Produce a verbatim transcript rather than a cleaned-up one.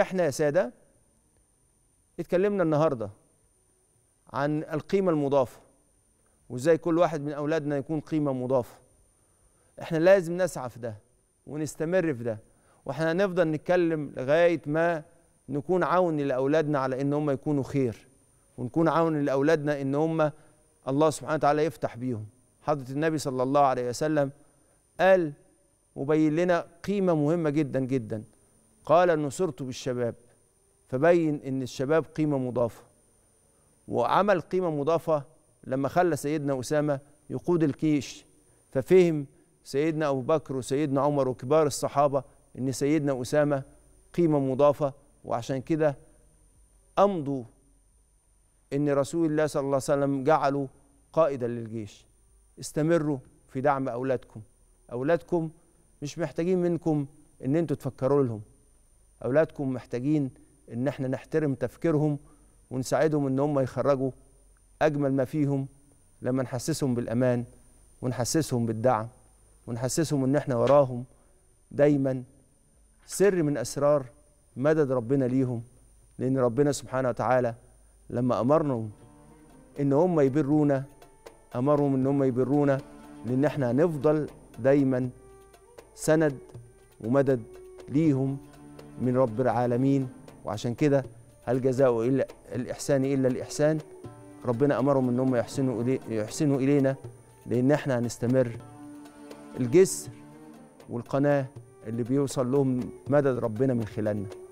احنا يا سادة اتكلمنا النهاردة عن القيمة المضافة وازاي كل واحد من أولادنا يكون قيمة مضافة. احنا لازم نسعى في ده ونستمر في ده، واحنا هنفضل نتكلم لغاية ما نكون عون لأولادنا على ان هم يكونوا خير، ونكون عون لأولادنا ان هم الله سبحانه وتعالى يفتح بيهم. حضرة النبي صلى الله عليه وسلم قال وبين لنا قيمة مهمة جدا جدا، قال نصرت بالشباب، فبين ان الشباب قيمة مضافة، وعمل قيمة مضافة لما خلى سيدنا أسامة يقود الجيش، ففهم سيدنا أبو بكر وسيدنا عمر وكبار الصحابة ان سيدنا أسامة قيمة مضافة، وعشان كده أمضوا ان رسول الله صلى الله عليه وسلم جعله قائدا للجيش. استمروا في دعم أولادكم، أولادكم مش محتاجين منكم ان انتوا تفكروا لهم، أولادكم محتاجين ان احنا نحترم تفكيرهم ونساعدهم ان هم يخرجوا أجمل ما فيهم لما نحسسهم بالأمان ونحسسهم بالدعم ونحسسهم ان احنا وراهم دايما. سر من أسرار مدد ربنا ليهم، لأن ربنا سبحانه وتعالى لما أمرهم ان هم يبرونا أمرهم ان هم يبرونا لأن احنا هنفضل دايما سند ومدد ليهم من رب العالمين. وعشان كده هل جزاء إلا الإحسان إلا الإحسان، ربنا أمرهم إن هم يحسنوا إلي يحسنوا إلينا لأن إحنا هنستمر. الجسر والقناة اللي بيوصل لهم مدد ربنا من خلالنا.